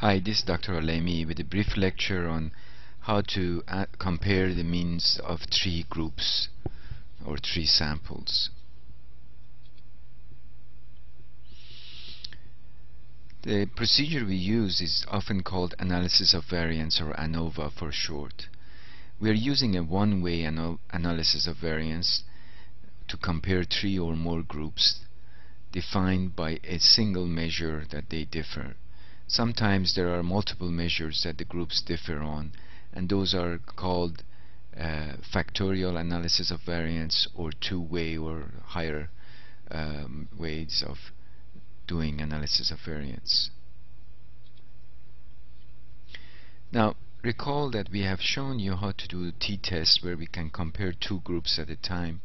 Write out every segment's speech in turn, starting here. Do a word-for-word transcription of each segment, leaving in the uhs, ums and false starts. Hi, this is Doctor Alemi with a brief lecture on how to uh, compare the means of three groups or three samples. The procedure we use is often called analysis of variance, or ANOVA for short. We are using a one-way ano analysis of variance to compare three or more groups defined by a single measure that they differ. Sometimes there are multiple measures that the groups differ on, and those are called uh, factorial analysis of variance, or two-way or higher um, ways of doing analysis of variance. Now, recall that we have shown you how to do t-tests where we can compare two groups at a time.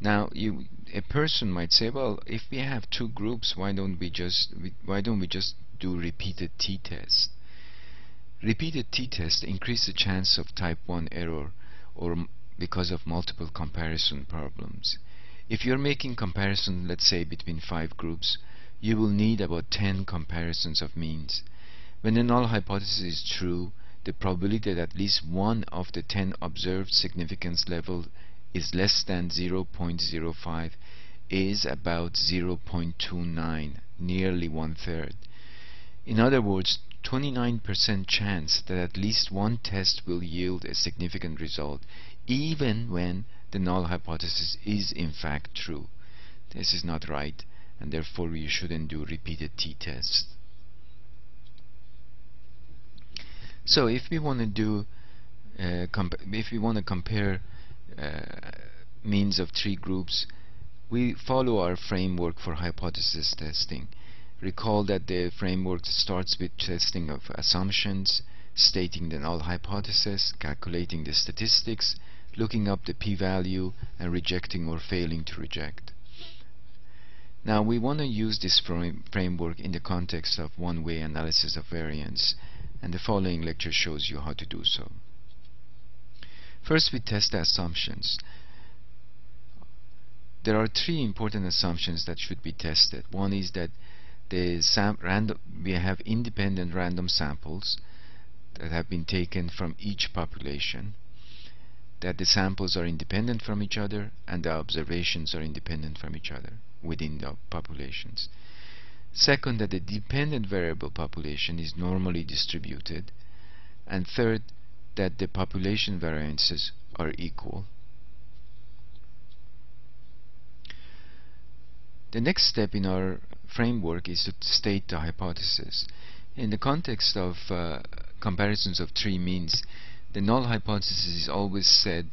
Now, you, a person might say, well, if we have two groups, why don't we just why don't we just do repeated t-test. Repeated t-test increase the chance of type one error, or m because of multiple comparison problems. If you're making comparison, let's say between five groups, you will need about ten comparisons of means. When the null hypothesis is true, the probability that at least one of the ten observed significance level is less than zero point zero five is about zero point two nine, nearly one-third. In other words, twenty-nine percent chance that at least one test will yield a significant result, even when the null hypothesis is in fact true. This is not right, and therefore you shouldn't do repeated t-tests. So if we want to do, uh, if we want to compare uh, means of three groups, we follow our framework for hypothesis testing. Recall that the framework starts with testing of assumptions, stating the null hypothesis, calculating the statistics, looking up the p-value, and rejecting or failing to reject. Now, we want to use this frame framework in the context of one-way analysis of variance, and the following lecture shows you how to do so. First, we test the assumptions. There are three important assumptions that should be tested. One is that The sam random, we have independent random samples that have been taken from each population, that the samples are independent from each other, and the observations are independent from each other within the populations. Second, that the dependent variable population is normally distributed. And third, that the population variances are equal. The next step in our framework is to state the hypothesis. In the context of uh, comparisons of three means, the null hypothesis is always said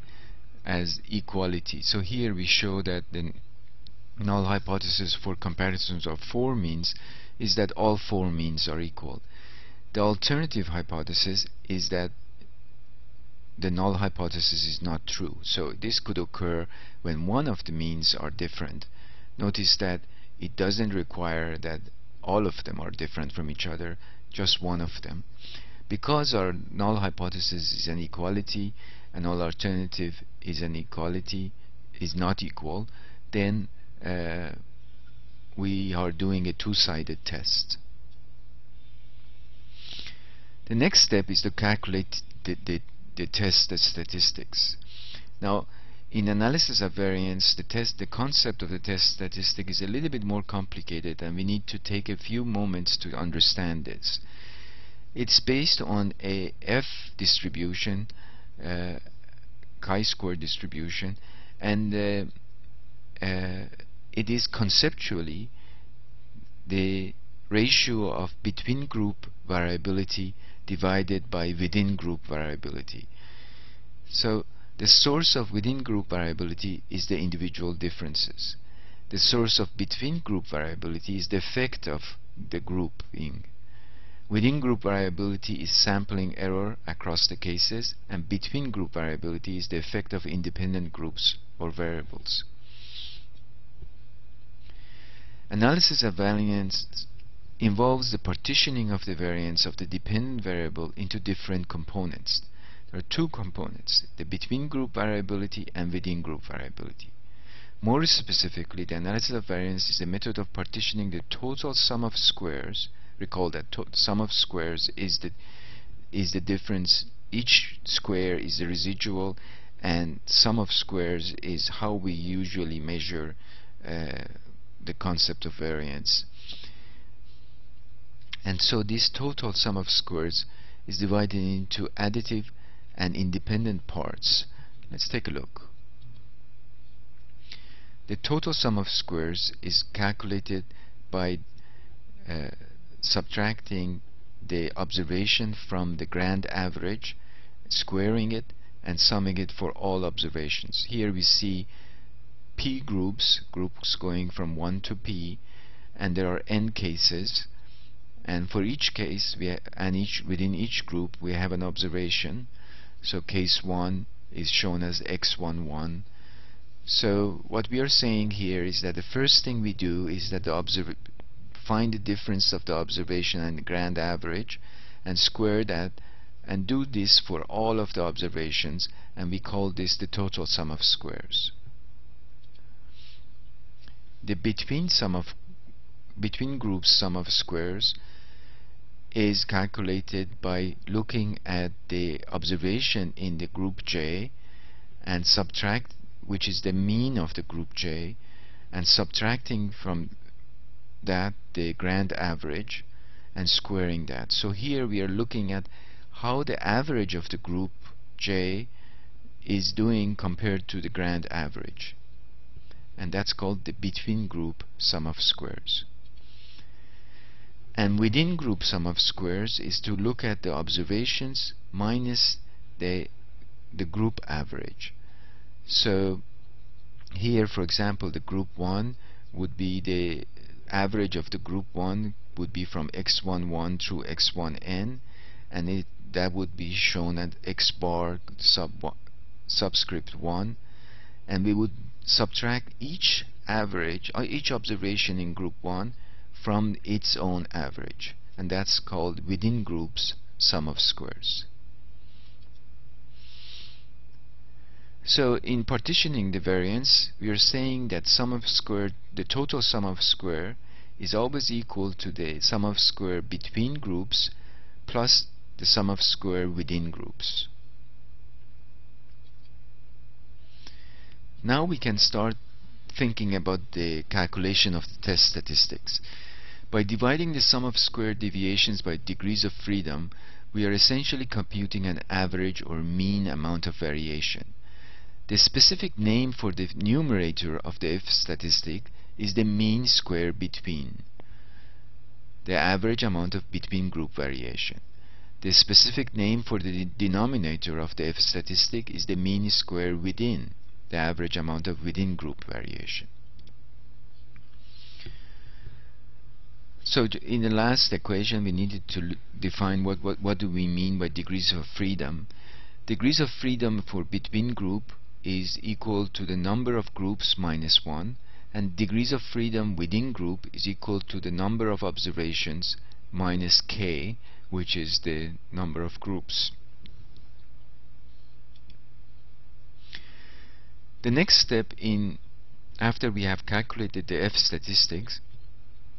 as equality. So here we show that the null hypothesis for comparisons of four means is that all four means are equal. The alternative hypothesis is that the null hypothesis is not true. So this could occur when one of the means are different. Notice that it doesn't require that all of them are different from each other, just one of them. Because our null hypothesis is an equality and all alternative is an equality, is not equal, then uh, we are doing a two-sided test. The next step is to calculate the, the, the test the statistics. Now, in analysis of variance, the test, the concept of the test statistic is a little bit more complicated, and we need to take a few moments to understand this. It's based on a F distribution, uh, chi-square distribution, and uh, uh, it is conceptually the ratio of between group variability divided by within group variability. So the source of within-group variability is the individual differences. The source of between-group variability is the effect of the grouping. Within-group variability is sampling error across the cases, and between-group variability is the effect of independent groups or variables. Analysis of variance involves the partitioning of the variance of the dependent variable into different components. There are two components, the between-group variability and within-group variability. More specifically, the analysis of variance is a method of partitioning the total sum of squares Recall that to sum of squares is the is the difference. Each square is the residual, and sum of squares is how we usually measure uh, the concept of variance. And so this total sum of squares is divided into additive and independent parts. Let's take a look. The total sum of squares is calculated by uh, subtracting the observation from the grand average, squaring it, and summing it for all observations. Here we see p groups, groups going from one to p, and there are n cases, and for each case we and each within each group we have an observation. So case one is shown as x one one. So what we are saying here is that the first thing we do is that the observ find the difference of the observation and the grand average and square that, and do this for all of the observations, and we call this the total sum of squares. The between sum of between groups sum of squares is calculated by looking at the observation in the group J and subtract, which is the mean of the group J, and subtracting from that the grand average and squaring that. So here we are looking at how the average of the group J is doing compared to the grand average, and that's called the between group sum of squares. And within group sum of squares is to look at the observations minus the the group average. So here, for example, the group one would be the average of the group one would be from x one one through x one n, and it, that would be shown at x bar sub one, subscript one, and we would subtract each average or each observation in group one from its own average, and that's called within groups sum of squares. So in partitioning the variance, we are saying that sum of square, the total sum of square is always equal to the sum of square between groups plus the sum of square within groups. Now we can start thinking about the calculation of the test statistics. By dividing the sum of square deviations by degrees of freedom, we are essentially computing an average or mean amount of variation. The specific name for the numerator of the F statistic is the mean square between, the average amount of between group variation. The specific name for the denominator of the F statistic is the mean square within, the average amount of within group variation. So in the last equation we needed to define what, what, what do we mean by degrees of freedom. Degrees of freedom for between group is equal to the number of groups minus one, and degrees of freedom within group is equal to the number of observations minus k, which is the number of groups. The next step, in after we have calculated the F statistics,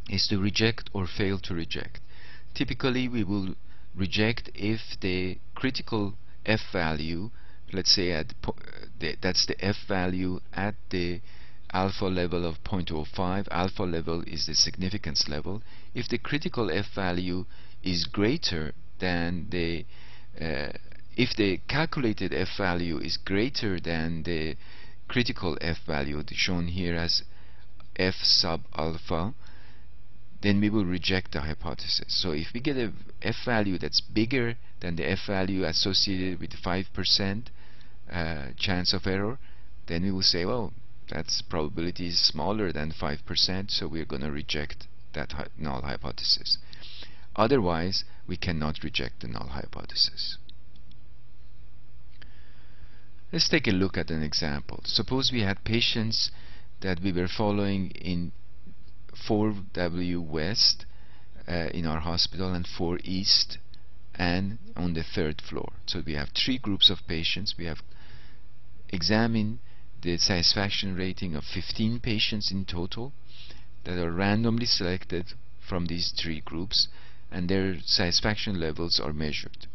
is to reject or fail to reject. Typically we will reject if the critical F value, let's say at po the, that's the F value at the alpha level of zero point zero five. Alpha level is the significance level. If the critical F value is greater than the uh, if the calculated F value is greater than the critical F value shown here as F sub alpha, then we will reject the hypothesis. So if we get a F value that's bigger than the F value associated with five percent uh, chance of error, then we will say, well, that's probability is smaller than five percent, so we're going to reject that hy null hypothesis. Otherwise, we cannot reject the null hypothesis. Let's take a look at an example. Suppose we had patients that we were following in four W West uh, in our hospital and four East and on the third floor. So we have three groups of patients. We have examined the satisfaction rating of fifteen patients in total that are randomly selected from these three groups, and their satisfaction levels are measured.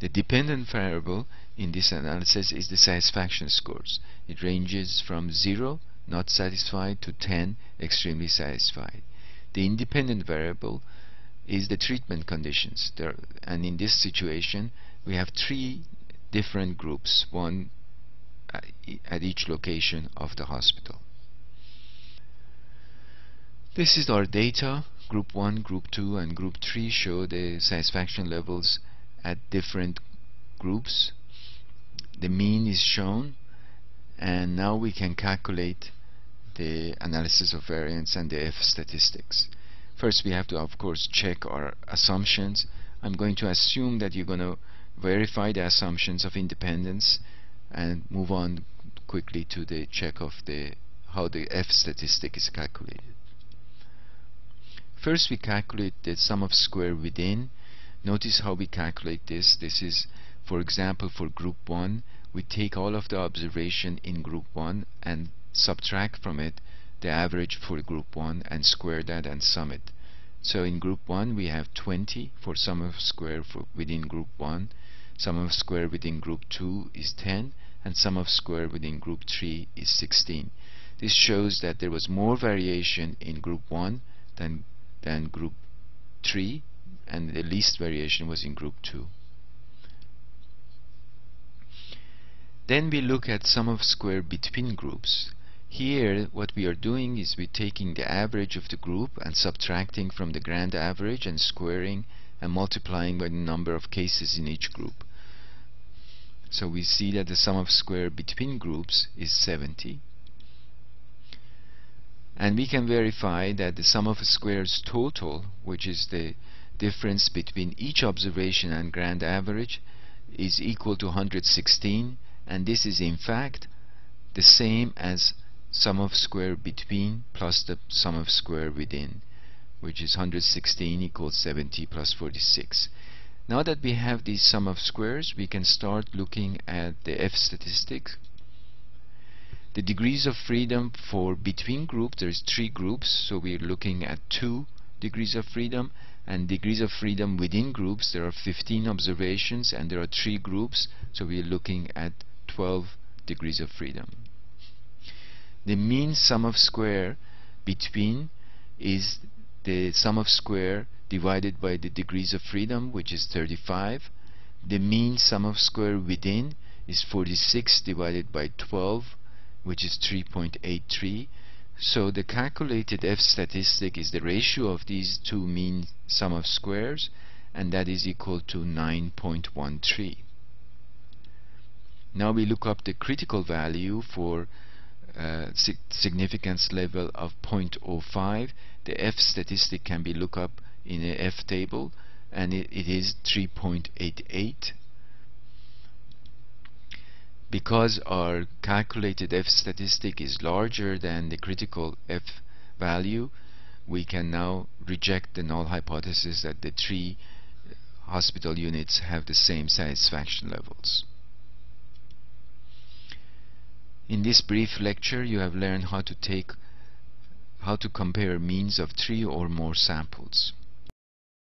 The dependent variable in this analysis is the satisfaction scores. It ranges from zero, not satisfied, to ten, extremely satisfied. The independent variable is the treatment conditions. There, and in this situation, we have three different groups, one at each location of the hospital. This is our data. Group one, Group two, and Group three show the satisfaction levels at different groups. The mean is shown, and now we can calculate the analysis of variance and the F statistics. First, we have to, of course, check our assumptions. I'm going to assume that you're going to verify the assumptions of independence and move on quickly to the check of the how the F statistic is calculated. First, we calculate the sum of square within. Notice how we calculate this. This is, for example, for group one, we take all of the observation in group one and subtract from it the average for group one and square that and sum it. So in group one we have twenty for sum of square for within group one, sum of square within group two is ten, and sum of square within group three is sixteen. This shows that there was more variation in group one than, than group three, and the least variation was in group two. Then we look at sum of square between groups. Here what we are doing is we're taking the average of the group and subtracting from the grand average and squaring and multiplying by the number of cases in each group. So we see that the sum of square between groups is seventy. And we can verify that the sum of squares total, which is the difference between each observation and grand average, is equal to one hundred sixteen, and this is in fact the same as sum of square between plus the sum of square within, which is one hundred sixteen equals seventy plus forty-six. Now that we have these sum of squares, we can start looking at the F statistic. The degrees of freedom for between groups, there's three groups, so we're looking at two degrees of freedom, and degrees of freedom within groups, there are fifteen observations and there are three groups, so we're looking at twelve degrees of freedom. The mean sum of square between is the sum of square divided by the degrees of freedom, which is thirty-five. The mean sum of square within is forty-six divided by twelve, which is three point eight three. So the calculated F statistic is the ratio of these two mean sum of squares, and that is equal to nine point one three. Now we look up the critical value for uh, sig significance level of zero point zero five. The F statistic can be looked up in an F table, and it, it is three point eight eight. Because our calculated F statistic is larger than the critical F value, we can now reject the null hypothesis that the three hospital units have the same satisfaction levels. In this brief lecture, you have learned how to take how to compare means of three or more samples.